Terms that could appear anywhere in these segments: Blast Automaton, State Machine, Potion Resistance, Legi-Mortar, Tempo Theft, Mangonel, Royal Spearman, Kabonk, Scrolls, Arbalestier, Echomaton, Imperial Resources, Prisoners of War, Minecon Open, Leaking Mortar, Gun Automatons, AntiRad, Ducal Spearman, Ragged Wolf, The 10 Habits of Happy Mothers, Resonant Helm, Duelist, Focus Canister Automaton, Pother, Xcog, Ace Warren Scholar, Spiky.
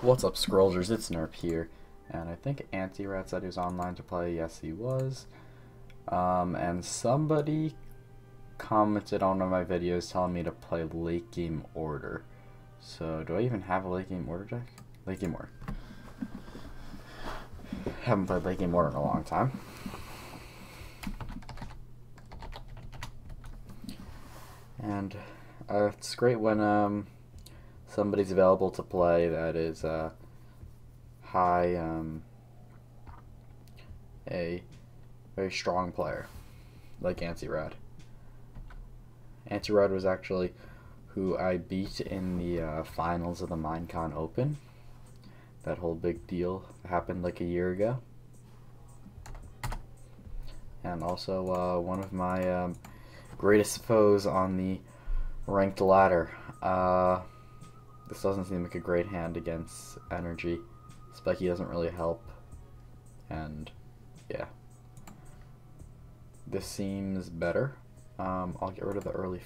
What's up, Scrollsers? It's Nerp here, and I think AntiRad said he was online to play. Yes, he was. And somebody commented on one of my videos telling me to play late game order. So, do I even have a late game order deck? Late game order. Haven't played late game order in a long time. And it's great when somebody's available to play that is a very strong player, like AntiRad. AntiRad was actually who I beat in the finals of the Minecon Open. That whole big deal happened like a year ago. And also one of my greatest foes on the ranked ladder. This doesn't seem like a great hand against energy. Spiky doesn't really help, and yeah, this seems better. I'll get rid of the early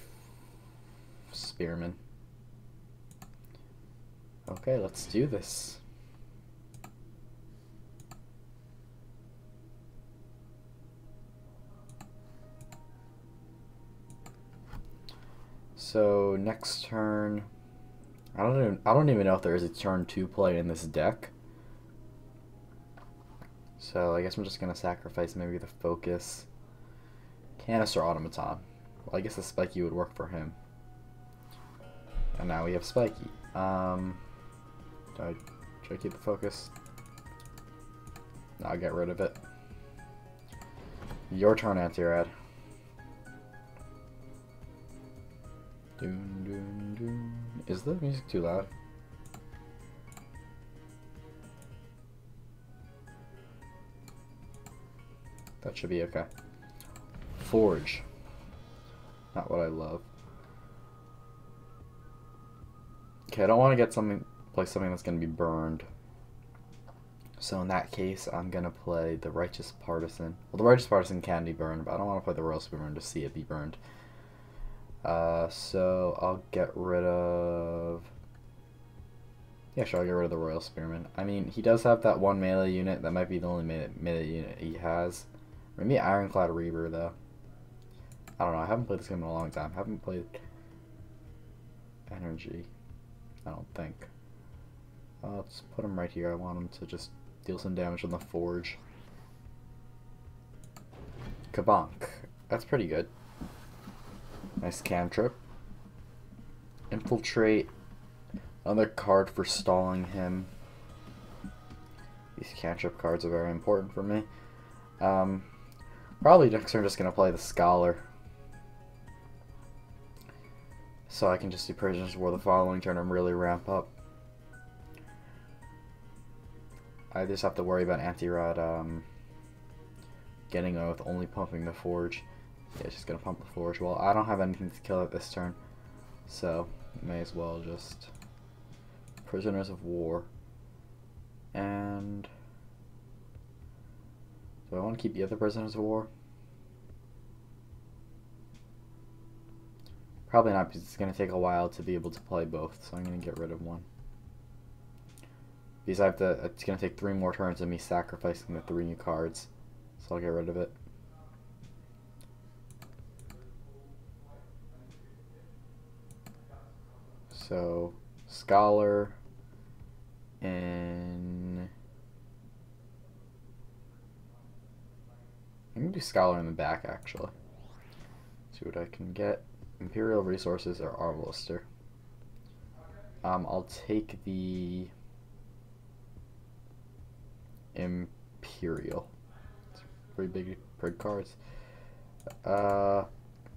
spearman. Okay, let's do this. So next turn, I don't even know if there is a turn 2 play in this deck. So I guess I'm just gonna sacrifice maybe the Focus Canister Automaton. Well, I guess the Spiky would work for him. And now we have Spiky. Should I keep the Focus? No, I'll get rid of it. Your turn, AntiRad. Dun, dun, dun. Is the music too loud? That should be okay. Forge. Not what I love. Okay, I don't want to get something like something that's going to be burned. So in that case, I'm going to play the Righteous Partisan. Well, the Righteous Partisan can be burned, but I don't want to play the Royal Spearman to see it be burned. So I'll get rid of... Yeah, sure, I'll get rid of the Royal Spearman. I mean, he does have that one melee unit. That might be the only melee unit he has. Maybe Ironclad Reaver, though. I don't know. I haven't played this game in a long time. I haven't played energy, I don't think. Let's put him right here. I want him to just deal some damage on the forge. Kabonk. That's pretty good. Nice cantrip. Infiltrate. Another card for stalling him. These cantrip cards are very important for me. Probably next turn I'm just going to play the Scholar. So I can just do Prisoners of War the following turn and really ramp up. I just have to worry about AntiRad getting away with only pumping the Forge. Yeah, just gonna pump the Forge. Well, I don't have anything to kill it this turn, so may as well just Prisoners of War. And do I want to keep the other Prisoners of War? Probably not, because it's gonna take a while to be able to play both. So I'm gonna get rid of one. Because I have to. It's gonna take 3 more turns of me sacrificing the 3 new cards, so I'll get rid of it. So, Scholar and... I'm going to do Scholar in the back, actually. See what I can get. Imperial Resources or Arbalestier. I'll take the Imperial. It's pretty big prig cards. Yeah,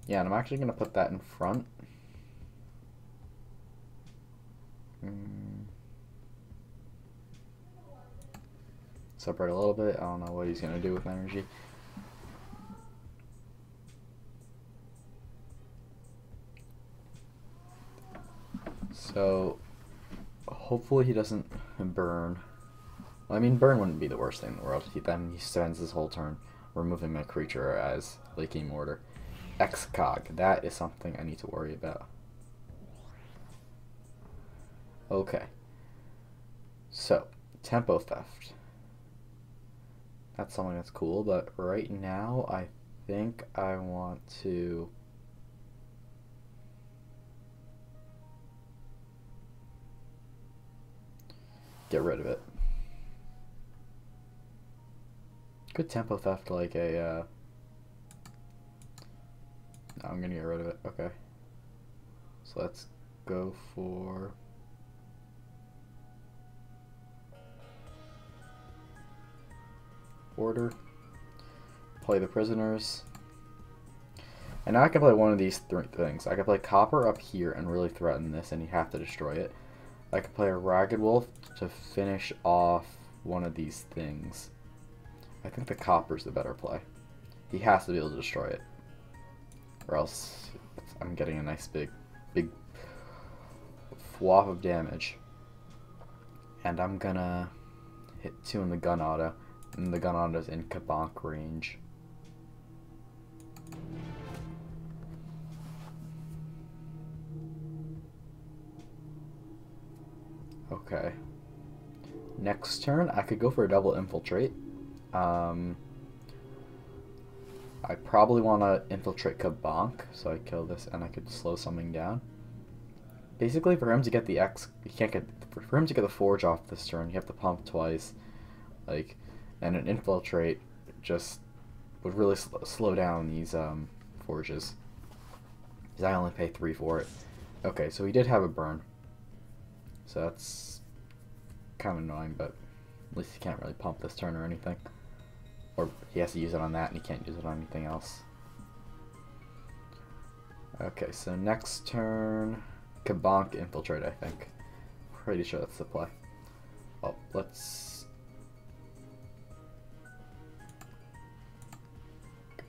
and I'm actually going to put that in front. Separate a little bit. I don't know what he's going to do with energy. So hopefully he doesn't burn. Well, I mean, burn wouldn't be the worst thing in the world. Then he spends his whole turn removing my creature as Leaking Mortar. Xcog. That is something I need to worry about. Okay, Tempo Theft. That's something that's cool, but right now I think I want to... get rid of it. Could Tempo Theft like a... No, I'm gonna get rid of it. Okay. So let's go for... order. Play the prisoners. And now I can play one of these three things. I can play copper up here and really threaten this and you have to destroy it. I could play a Ragged Wolf to finish off one of these things. I think the copper's the better play. He has to be able to destroy it. Or else I'm getting a nice big flop of damage. And I'm gonna hit two in the gun auto. And the gun auto's in Kabonk range. Okay. Next turn, I could go for a double infiltrate. I probably want to infiltrate Kabonk, so I kill this and I could slow something down. Basically, for him to get the for him to get the forge off this turn, you have to pump twice, like, and an infiltrate just would really slow down these forges. Because I only pay 3 for it. Okay, so he did have a burn. So that's kind of annoying, but at least he can't really pump this turn or anything. Or he has to use it on that and he can't use it on anything else. Okay, so next turn, Kabonk infiltrate, I think. Pretty sure that's the play. Oh, let's...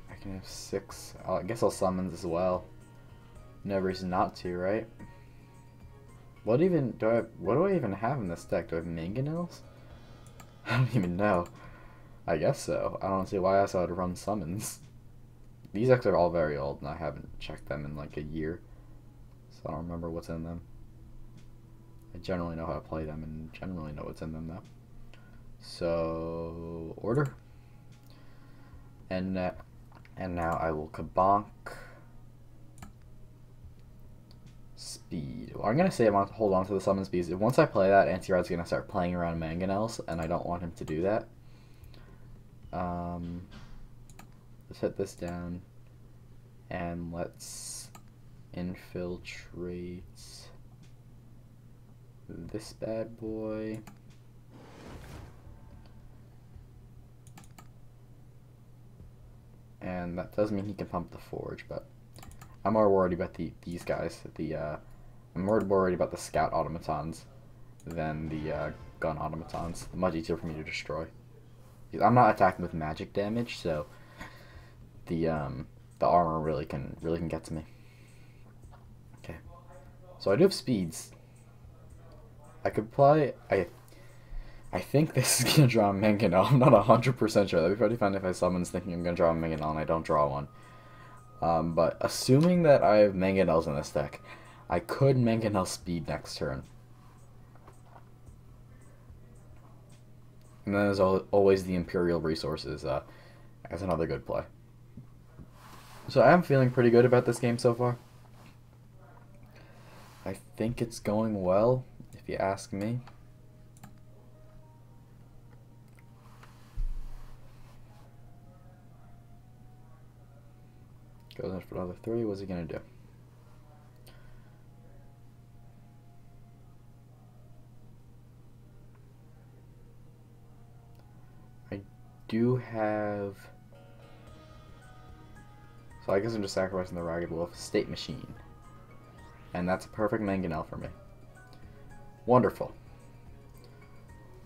I can have 6. Oh, I guess I'll summons as well. No reason not to, right? What do I even have in this deck? Do I have mangonels? I don't even know. I guess so. I don't see why else I would run summons. These decks are all very old, and I haven't checked them in like a year, so I don't remember what's in them. I generally know how to play them, and generally know what's in them though. So order, and now I will Kabonk. Speed. Well, I'm going to say I want to hold on to the summons because once I play that, AntiRad's going to start playing around mangonels, and I don't want him to do that. Let's hit this down, and let's infiltrate this bad boy. And that does mean he can pump the forge, but... I'm more worried about these guys. I'm more worried about the Scout Automatons than the Gun Automatons. They're much easier for me to destroy. I'm not attacking with magic damage, so the armor really can get to me. Okay, so I do have speeds. I could play. I think this is gonna draw a Mangonel. I'm not 100% sure. That'd be pretty fun if I summon's thinking I'm gonna draw a Mangonel and I don't draw one. But assuming that I have mangonels in this deck, I could mangonel speed next turn. And then there's always the Imperial Resources as another good play. So I'm feeling pretty good about this game so far. I think it's going well, if you ask me. Goes in for another 3. What's he gonna do? I do have. So I guess I'm just sacrificing the Ragged Wolf. State Machine. And that's a perfect mangonel for me. Wonderful.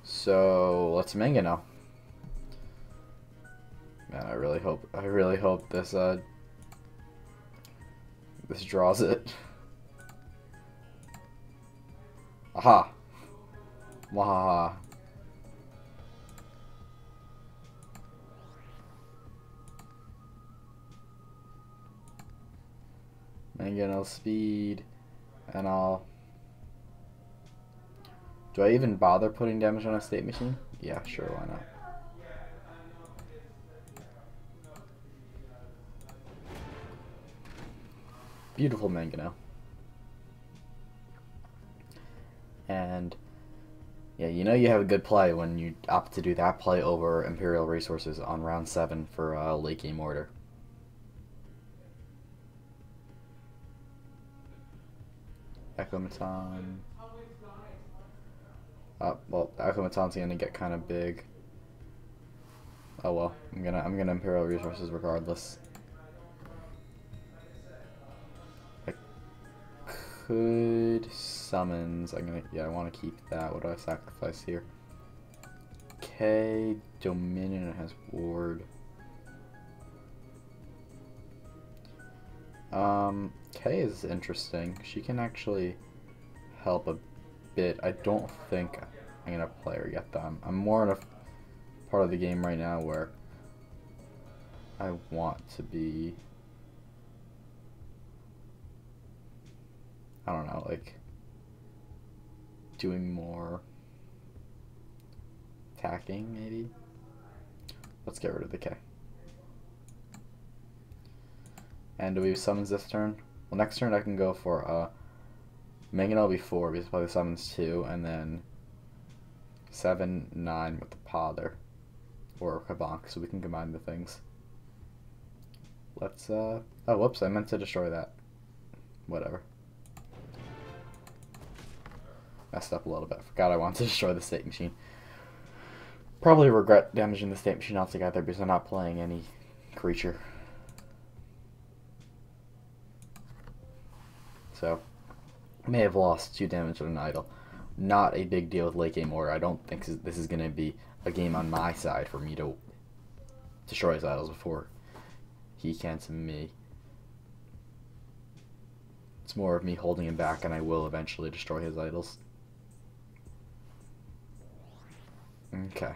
So let's mangonel. Man, I really hope this this draws it. Aha! Wahaha. Mangonel speed, and I'll Do I even bother putting damage on a state machine? Yeah, sure, why not? Beautiful Mangonel. And yeah, you know you have a good play when you opt to do that play over Imperial Resources on round 7 for Leaking Mortar. Echomaton. Well, Echomaton's gonna get kind of big. Oh well, I'm gonna Imperial Resources regardless. Could summons. I want to keep that. What do I sacrifice here? Okay, Dominion has ward. Kay is interesting. She can actually help a bit. I don't think I'm gonna play her yet though. I'm more in a part of the game right now where I want to be. I don't know, like doing more attacking maybe. Let's get rid of the K. And do we summons this turn? Well, next turn I can go for Mangonel before because probably summons 2 and then 7/9 with the Pother or Kabonk, so we can combine the things. Let's oh whoops, I meant to destroy that. Whatever. Messed up a little bit. Forgot I wanted to destroy the state machine. Probably regret damaging the state machine altogether because I'm not playing any creature. So, I may have lost 2 damage on an idol. Not a big deal with late game order. I don't think this is going to be a game on my side for me to destroy his idols before he can to me. It's more of me holding him back, and I will eventually destroy his idols. Okay,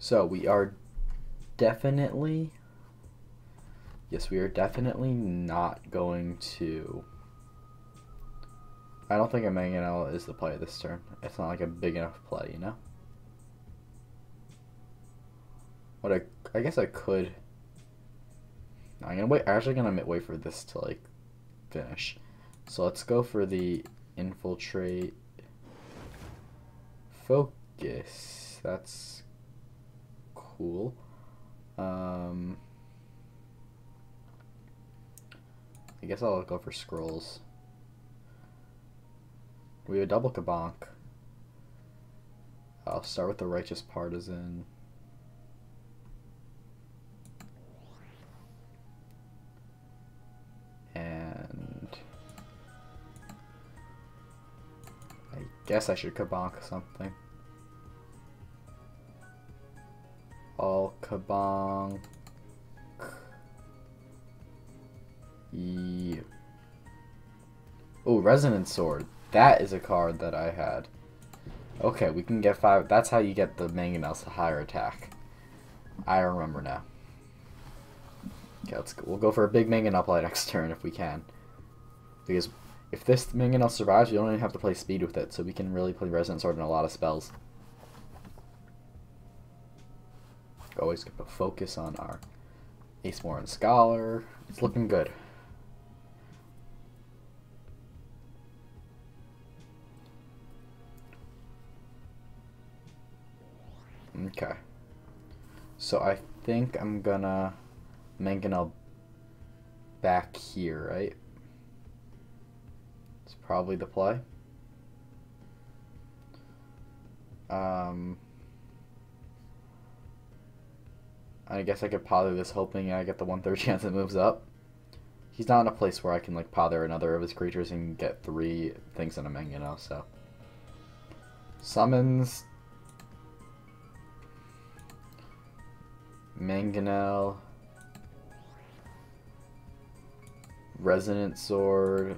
so we are definitely, yes, we are definitely not going to, I don't think a Mangonel is the play this turn. It's not like a big enough play, you know? What I guess I could, no, I'm gonna wait, I'm actually gonna wait for this to like finish. So let's go for the infiltrate focus. Yes, that's cool. I guess I'll go for Scrolls. We have a double Kabonk. I'll start with the Righteous Partisan. And I guess I should Kabonk something. All Kabonk. Yeah. Oh, Resonance Sword. That is a card that I had. Okay, we can get 5. That's how you get the Mangonels to higher attack. I remember now. Okay, let's go. We'll go for a big Mangonel play next turn if we can. Because if this Mangonel survives, we don't even have to play speed with it, so we can really play Resonance Sword in a lot of spells. Always put focus on our Ace Warren Scholar. It's looking good. Okay. So I think I'm gonna Mangonel back here, right? It's probably the play. I guess I could Pother this hoping I get the 1/3 chance it moves up. He's not in a place where I can like Pother another of his creatures and get 3 things in a Mangonel, so. Summons. Mangonel. Resonance Sword.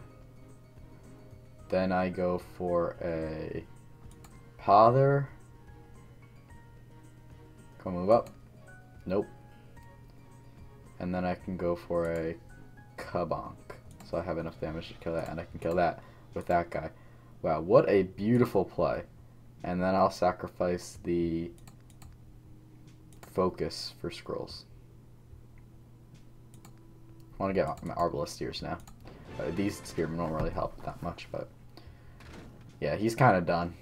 Then I go for a Pother. Come move up. Nope. And then I can go for a Kabonk. So I have enough damage to kill that, and I can kill that with that guy. Wow, what a beautiful play. and then I'll sacrifice the focus for scrolls. I want to get my Arbalestiers now. These spearmen don't really help that much, but yeah, he's kind of done.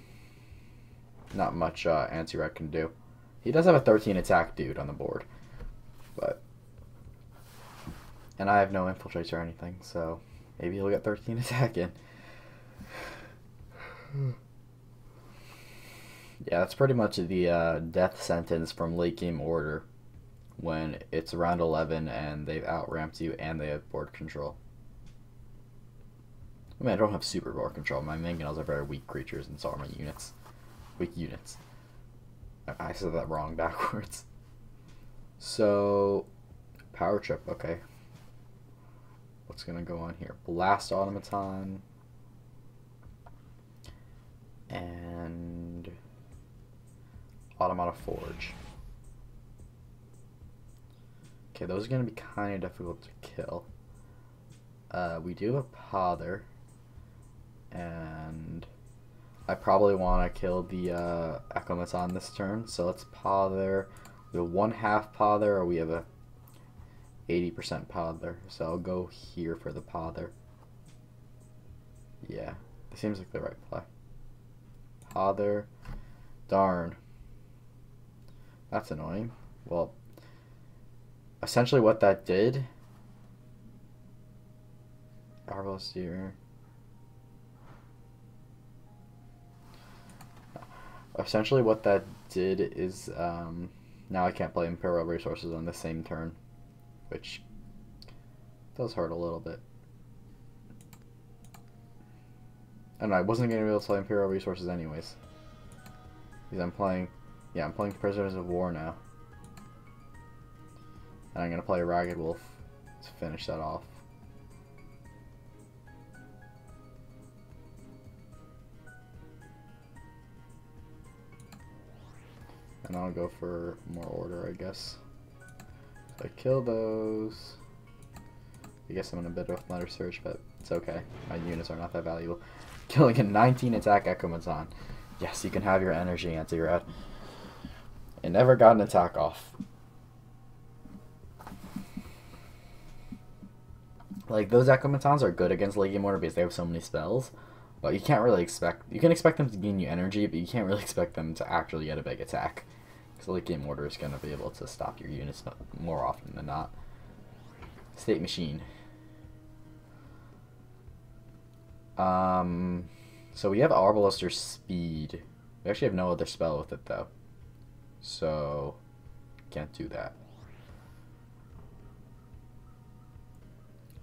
Not much AntiRad can do. He does have a 13 attack dude on the board, but and I have no infiltrates or anything, so maybe he'll get 13 attack in. Yeah, that's pretty much the death sentence from Leaking Mortar when it's round 11 and they've out-ramped you and they have board control. I mean, I don't have super board control. My Mangonels are very weak creatures, and so are my units. Weak units. I said that wrong backwards. So, power trip, okay. What's going to go on here? Blast Automaton. And Automata Forge. Okay, those are going to be kind of difficult to kill. We do have Pother, and I probably want to kill the Echomaton this turn, so let's Pother. We have 1/2 Pother, or we have a 80% Pother, so I'll go here for the Pother. Yeah, it seems like the right play. Pother. Darn. That's annoying. Well, essentially what that did... Arbalestier. Essentially what that did is now I can't play Imperial Resources on the same turn, which does hurt a little bit. And I wasn't going to be able to play Imperial Resources anyways, because I'm playing Prisoners of War now, and I'm going to play Ragged Wolf to finish that off. And I'll go for more order, I guess. So I kill those. I guess I'm in a bit of another search, but it's okay. My units are not that valuable. Killing a 19 attack Echomaton. Yes, you can have your energy, AntiRad. It never got an attack off. Like, those Echomatons are good against Legi-Mortar because they have so many spells. But you can't really expect... You can expect them to gain you energy, but you can't really expect them to actually get a big attack. Because Legi Mortar is going to be able to stop your units more often than not. State Machine. So we have Arbalester Speed. We actually have no other spell with it, though. So, can't do that.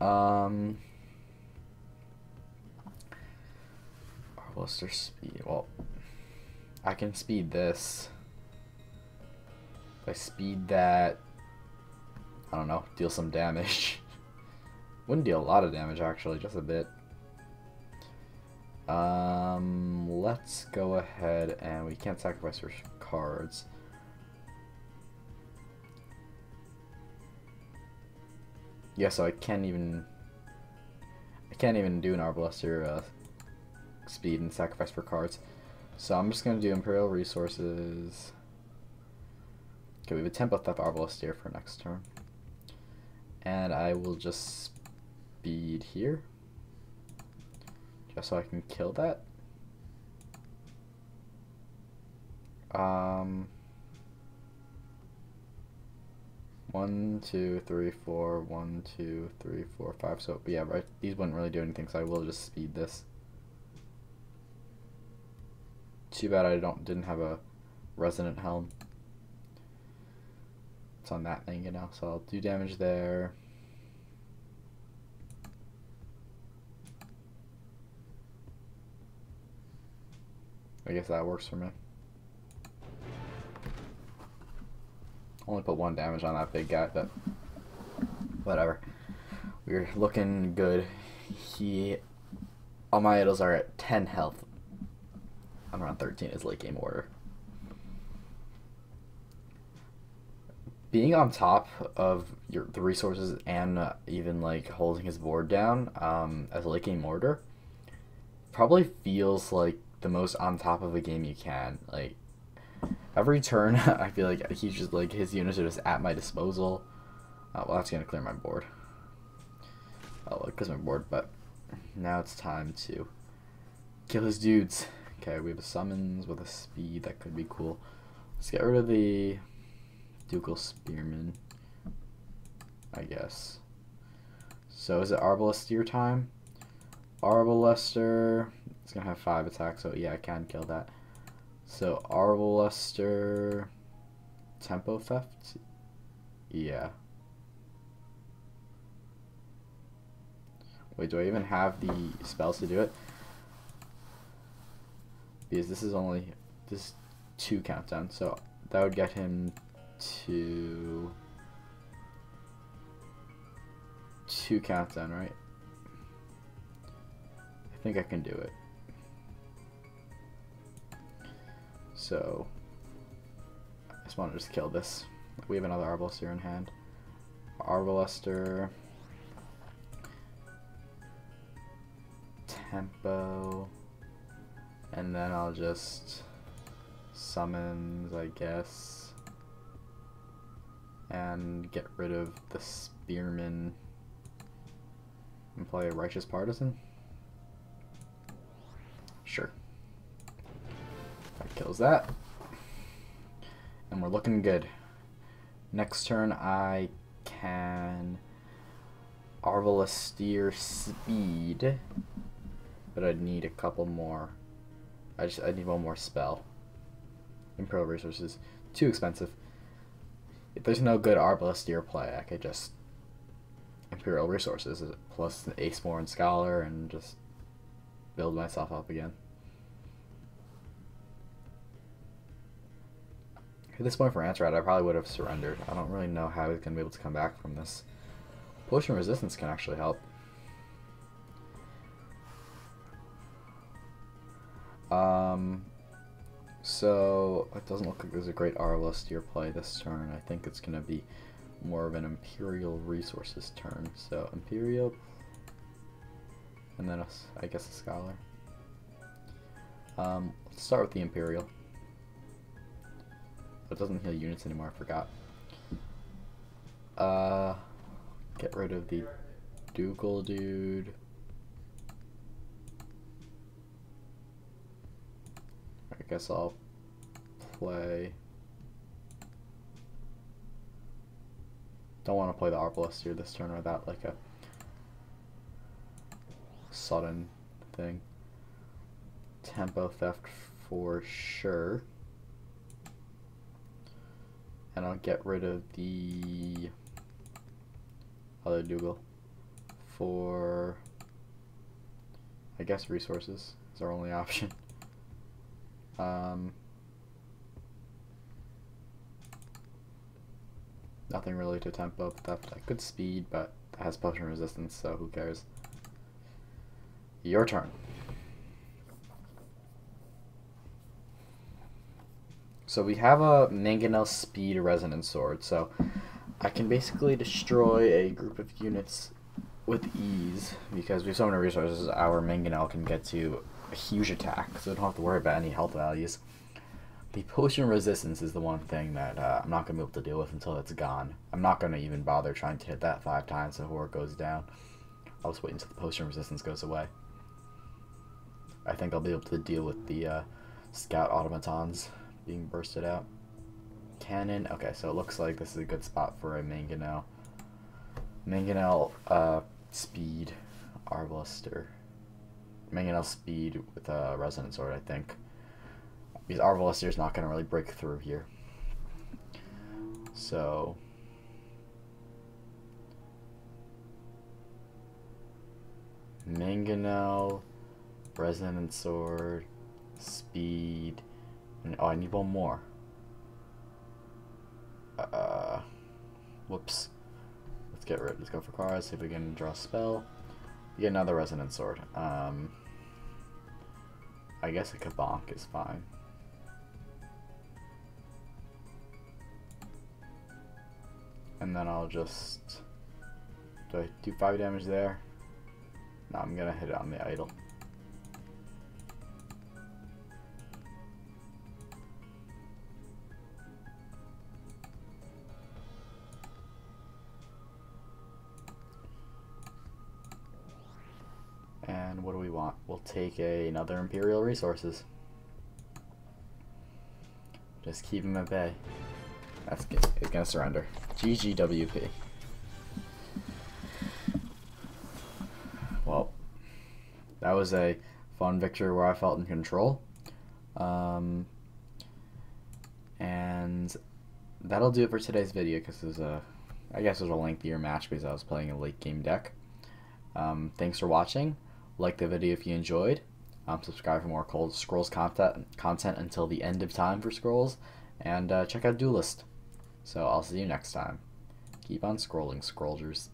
Arbalester Speed. Well, I can speed this. If I speed that, I don't know, deal some damage. Wouldn't deal a lot of damage, actually, just a bit. Let's go ahead, and we can't sacrifice our cards. Yeah, so I can't even do an Arbalester speed and sacrifice for cards. So I'm just gonna do Imperial Resources. Okay, we have a Tempo Theft Arbalestier for next turn. And I will just speed here. Just so I can kill that. One, two, three, 4, 1, 2, 3, 4, 5. So yeah, right, these wouldn't really do anything, so I will just speed this. Too bad I didn't have a resonant helm. It's on that thing, you know, so I'll do damage there. I guess that works for me. Only put 1 damage on that big guy, but whatever. We're looking good. All my idols are at 10 health. I'm around 13 is late game order. Being on top of the resources and even like holding his board down as late game order probably feels like the most on top of a game you can. Like, every turn, I feel like he's just, like, his units are just at my disposal. Well, that's going to clear my board. Oh, well, it clears my board, but now it's time to kill his dudes. Okay, we have a summons with a speed. That could be cool. Let's get rid of the Ducal Spearman, I guess. So is it Arbalestier time? Arbalester. It's going to have 5 attacks, so yeah, I can kill that. So Arbalester, Tempo Theft? Yeah. Wait, do I even have the spells to do it? Because this is only this 2 countdown, so that would get him to 2 countdown, right? I think I can do it. So I just want to just kill this. We have another Arbalestier in hand. Arbalester, Tempo, and then I'll just summons, I guess, and get rid of the Spearman and play a Righteous Partisan. Sure. That kills that, and we're looking good. Next turn I can Arbalestier speed, but I'd need a couple more. I need one more spell. Imperial Resources, too expensive. If there's no good Arbalestier play, I could just Imperial Resources plus an Ace Warren Scholar and just build myself up again. At this point for AntiRad, I probably would have surrendered. I don't really know how he's going to be able to come back from this. Potion Resistance can actually help. So it doesn't look like there's a great Arbalestier play this turn. I think it's going to be more of an Imperial Resources turn. So Imperial, and then I guess a Scholar. Let's start with the Imperial. It doesn't heal units anymore, I forgot. Get rid of the Ducal dude. I guess I'll play. Don't want to play the Arbalestier this turn without like a sudden thing. Tempo Theft for sure. And I'll get rid of the other Dugal for, I guess, Resources is our only option. Nothing really to Tempo Theft. I could speed, but it has Potion Resistance, so who cares? Your turn. So we have a Mangonel Speed Resonance Sword, so I can basically destroy a group of units with ease because we have so many resources. Our Mangonel can get to a huge attack, so I don't have to worry about any health values. The Potion Resistance is the one thing that I'm not going to be able to deal with until it's gone. I'm not going to even bother trying to hit that 5 times before it goes down. I'll just wait until the Potion Resistance goes away. I think I'll be able to deal with the Scout Automatons being bursted out. Cannon. Okay, so it looks like this is a good spot for a Mangonel. Mangonel speed Arbalester. Mangonel speed with a Resonance Sword, I think. Because Arbalester is not going to really break through here. So Mangonel, Resonance Sword, speed. Oh, I need one more. Whoops. Let's get rid. Let's go for cards. See if we can draw a spell. You get another Resonance Sword. I guess a Kabonk is fine. And then I'll just, do I do 5 damage there? No, I'm gonna hit it on the idle. not, we'll take another Imperial Resources. Just keep him at bay. That's good. It's gonna surrender. GGWP. Well, that was a fun victory where I felt in control. And that'll do it for today's video, because there's a, I guess it was a lengthier match because I was playing a late game deck. Thanks for watching. Like the video if you enjoyed. Subscribe for more Cold Scrolls content until the end of time for Scrolls, and check out Duelist. So I'll see you next time. Keep on scrolling, Scrollers.